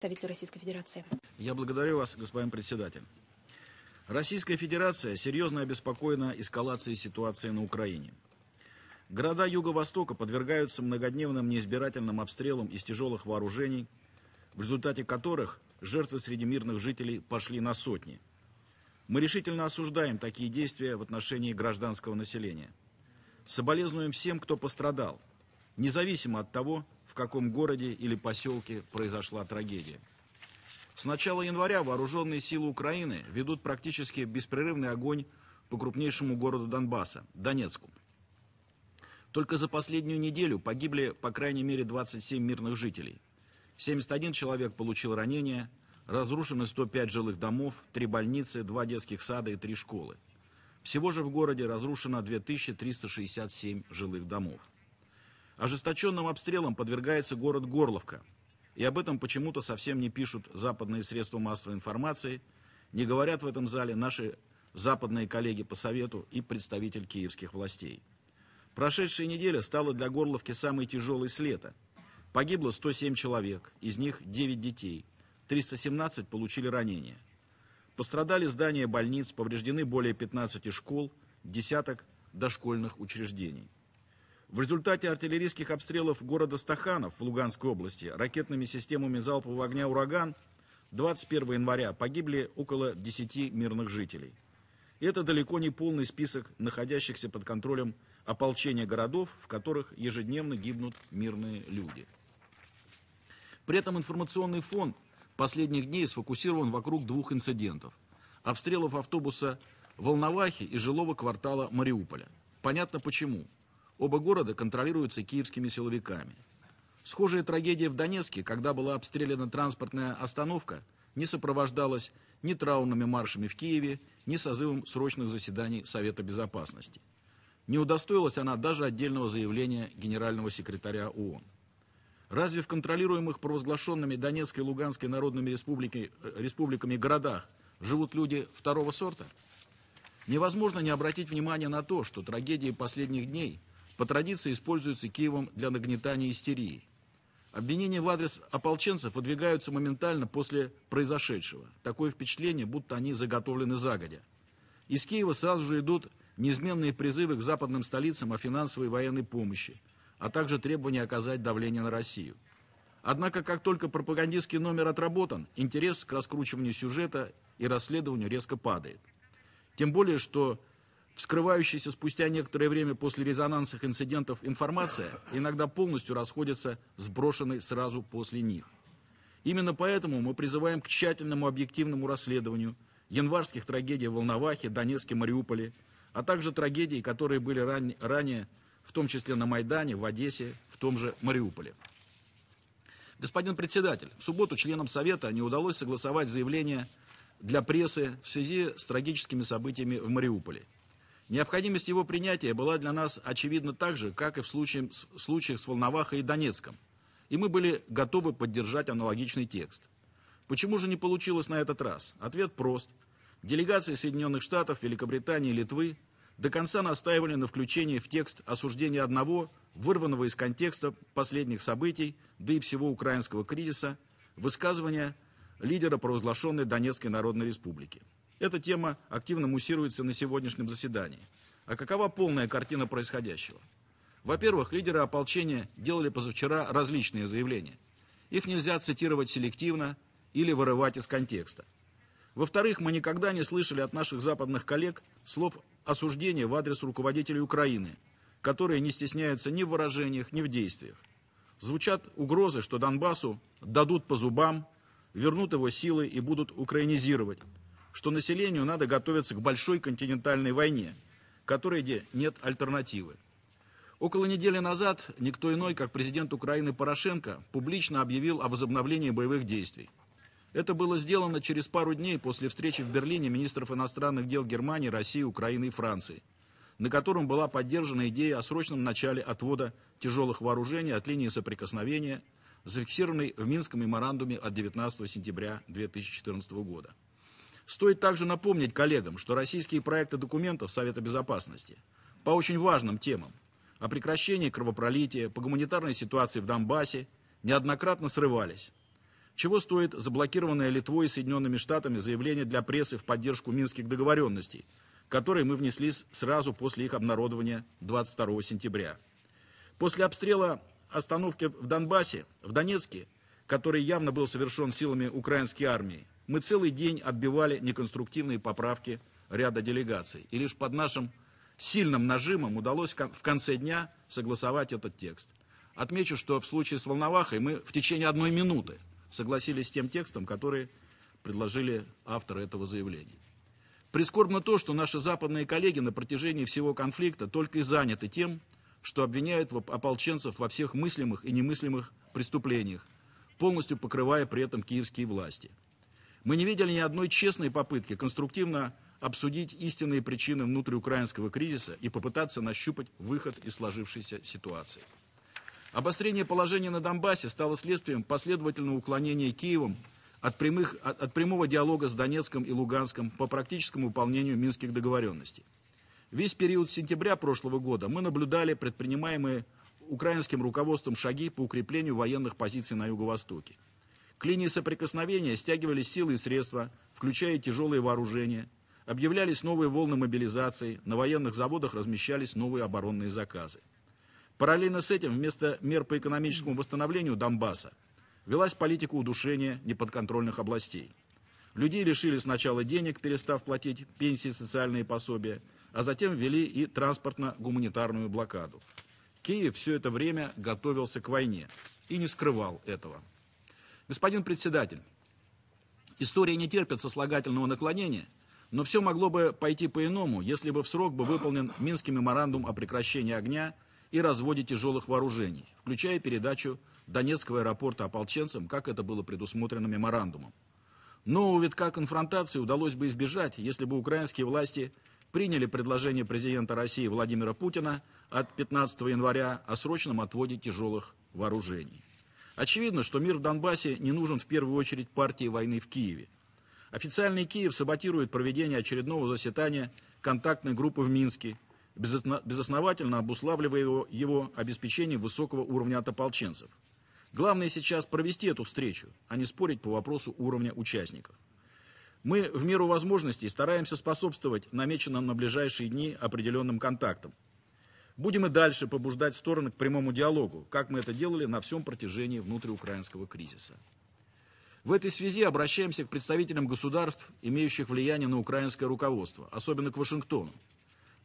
Представитель Российской Федерации. Я благодарю вас, господин председатель. Российская Федерация серьезно обеспокоена эскалацией ситуации на Украине. Города Юго-Востока подвергаются многодневным неизбирательным обстрелам из тяжелых вооружений, в результате которых жертвы среди мирных жителей пошли на сотни. Мы решительно осуждаем такие действия в отношении гражданского населения. Соболезнуем всем, кто пострадал, независимо от того, в каком городе или поселке произошла трагедия. С начала января вооруженные силы Украины ведут практически беспрерывный огонь по крупнейшему городу Донбасса, Донецку. Только за последнюю неделю погибли по крайней мере 27 мирных жителей. 71 человек получил ранения, разрушены 105 жилых домов, 3 больницы, 2 детских сада и 3 школы. Всего же в городе разрушено 2367 жилых домов. Ожесточенным обстрелом подвергается город Горловка. И об этом почему-то совсем не пишут западные средства массовой информации, не говорят в этом зале наши западные коллеги по Совету и представитель киевских властей. Прошедшая неделя стала для Горловки самой тяжелой с лета. Погибло 107 человек, из них 9 детей, 317 получили ранения. Пострадали здания больниц, повреждены более 15 школ, десяток дошкольных учреждений. В результате артиллерийских обстрелов города Стаханов в Луганской области ракетными системами залпового огня «Ураган» 21 января погибли около 10 мирных жителей. Это далеко не полный список находящихся под контролем ополчения городов, в которых ежедневно гибнут мирные люди. При этом информационный фон последних дней сфокусирован вокруг двух инцидентов – обстрелов автобуса Волновахи и жилого квартала Мариуполя. Понятно почему. Оба города контролируются киевскими силовиками. Схожая трагедия в Донецке, когда была обстреляна транспортная остановка, не сопровождалась ни траурными маршами в Киеве, ни созывом срочных заседаний Совета Безопасности. Не удостоилась она даже отдельного заявления генерального секретаря ООН. Разве в контролируемых провозглашенными Донецкой и Луганской народными республиками городах живут люди второго сорта? Невозможно не обратить внимания на то, что трагедии последних дней по традиции используются Киевом для нагнетания истерии. Обвинения в адрес ополченцев выдвигаются моментально после произошедшего. Такое впечатление, будто они заготовлены загодя. Из Киева сразу же идут неизменные призывы к западным столицам о финансовой и военной помощи, а также требования оказать давление на Россию. Однако, как только пропагандистский номер отработан, интерес к раскручиванию сюжета и расследованию резко падает. Тем более, что вскрывающаяся спустя некоторое время после резонансных инцидентов информация иногда полностью расходится с брошенной сразу после них. Именно поэтому мы призываем к тщательному объективному расследованию январских трагедий в Волновахе, Донецке, Мариуполе, а также трагедий, которые были ранее, в том числе на Майдане, в Одессе, в том же Мариуполе. Господин председатель, в субботу членам Совета не удалось согласовать заявление для прессы в связи с трагическими событиями в Мариуполе. Необходимость его принятия была для нас очевидна так же, как и в случаях с Волновахой и Донецком. И мы были готовы поддержать аналогичный текст. Почему же не получилось на этот раз? Ответ прост. Делегации Соединенных Штатов, Великобритании и Литвы до конца настаивали на включении в текст осуждения одного, вырванного из контекста последних событий, да и всего украинского кризиса, высказывания лидера провозглашенной Донецкой Народной Республики. Эта тема активно муссируется на сегодняшнем заседании. А какова полная картина происходящего? Во-первых, лидеры ополчения делали позавчера различные заявления. Их нельзя цитировать селективно или вырывать из контекста. Во-вторых, мы никогда не слышали от наших западных коллег слов осуждения в адрес руководителей Украины, которые не стесняются ни в выражениях, ни в действиях. Звучат угрозы, что Донбассу дадут по зубам, вернут его силы и будут украинизировать, что населению надо готовиться к большой континентальной войне, которой нет альтернативы. Около недели назад никто иной, как президент Украины Порошенко, публично объявил о возобновлении боевых действий. Это было сделано через пару дней после встречи в Берлине министров иностранных дел Германии, России, Украины и Франции, на котором была поддержана идея о срочном начале отвода тяжелых вооружений от линии соприкосновения, зафиксированной в Минском меморандуме от 19 сентября 2014 года. Стоит также напомнить коллегам, что российские проекты документов Совета Безопасности по очень важным темам о прекращении кровопролития, по гуманитарной ситуации в Донбассе неоднократно срывались. Чего стоит заблокированное Литвой и Соединенными Штатами заявление для прессы в поддержку минских договоренностей, которые мы внесли сразу после их обнародования 22 сентября. После обстрела остановки в Донбассе, в Донецке, который явно был совершен силами украинской армии, мы целый день отбивали неконструктивные поправки ряда делегаций. И лишь под нашим сильным нажимом удалось в конце дня согласовать этот текст. Отмечу, что в случае с Волновахой мы в течение одной минуты согласились с тем текстом, который предложили авторы этого заявления. Прискорбно то, что наши западные коллеги на протяжении всего конфликта только и заняты тем, что обвиняют ополченцев во всех мыслимых и немыслимых преступлениях, полностью покрывая при этом киевские власти. Мы не видели ни одной честной попытки конструктивно обсудить истинные причины внутриукраинского кризиса и попытаться нащупать выход из сложившейся ситуации. Обострение положения на Донбассе стало следствием последовательного уклонения Киевом от прямого диалога с Донецком и Луганском по практическому выполнению минских договоренностей. Весь период с сентября прошлого года мы наблюдали предпринимаемые украинским руководством шаги по укреплению военных позиций на юго-востоке. К линии соприкосновения стягивались силы и средства, включая тяжелые вооружения, объявлялись новые волны мобилизации, на военных заводах размещались новые оборонные заказы. Параллельно с этим вместо мер по экономическому восстановлению Донбасса велась политика удушения неподконтрольных областей. Людей лишили сначала денег, перестав платить пенсии, социальные пособия, а затем ввели и транспортно-гуманитарную блокаду. Киев все это время готовился к войне и не скрывал этого. Господин председатель, история не терпит сослагательного наклонения, но все могло бы пойти по-иному, если бы в срок был выполнен Минский меморандум о прекращении огня и разводе тяжелых вооружений, включая передачу Донецкого аэропорта ополченцам, как это было предусмотрено меморандумом. Нового витка конфронтации удалось бы избежать, если бы украинские власти приняли предложение президента России Владимира Путина от 15 января о срочном отводе тяжелых вооружений. Очевидно, что мир в Донбассе не нужен в первую очередь партии войны в Киеве. Официальный Киев саботирует проведение очередного заседания контактной группы в Минске, безосновательно обуславливая его обеспечение высокого уровня от ополченцев. Главное сейчас провести эту встречу, а не спорить по вопросу уровня участников. Мы в меру возможностей стараемся способствовать намеченным на ближайшие дни определенным контактам. Будем и дальше побуждать стороны к прямому диалогу, как мы это делали на всем протяжении внутриукраинского кризиса. В этой связи обращаемся к представителям государств, имеющих влияние на украинское руководство, особенно к Вашингтону.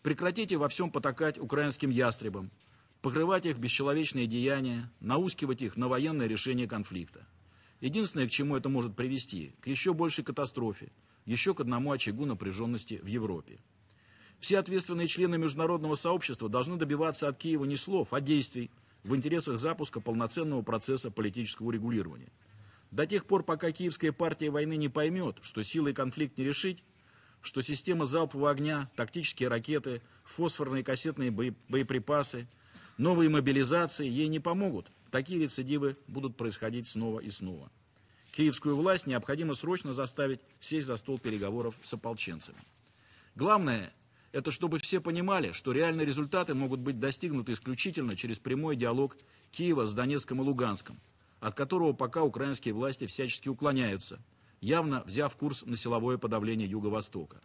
Прекратите во всем потакать украинским ястребам, покрывать их бесчеловечные деяния, наускивать их на военное решение конфликта. Единственное, к чему это может привести, к еще большей катастрофе, еще к одному очагу напряженности в Европе. Все ответственные члены международного сообщества должны добиваться от Киева не слов, а действий в интересах запуска полноценного процесса политического урегулирования. До тех пор, пока киевская партия войны не поймет, что силой конфликт не решить, что система залпового огня, тактические ракеты, фосфорные кассетные боеприпасы, новые мобилизации ей не помогут. Такие рецидивы будут происходить снова и снова. Киевскую власть необходимо срочно заставить сесть за стол переговоров с ополченцами. Главное, это чтобы все понимали, что реальные результаты могут быть достигнуты исключительно через прямой диалог Киева с Донецком и Луганском, от которого пока украинские власти всячески уклоняются, явно взяв курс на силовое подавление Юго-Востока.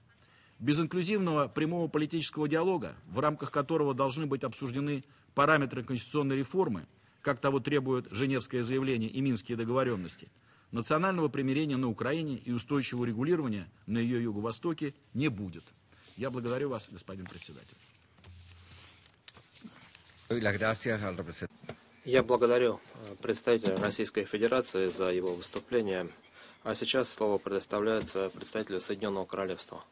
Без инклюзивного прямого политического диалога, в рамках которого должны быть обсуждены параметры конституционной реформы, как того требуют Женевское заявление и Минские договоренности, национального примирения на Украине и устойчивого регулирования на ее юго-востоке не будет. Я благодарю вас, господин председатель. Я благодарю представителя Российской Федерации за его выступление. А сейчас слово предоставляется представителю Соединенного Королевства.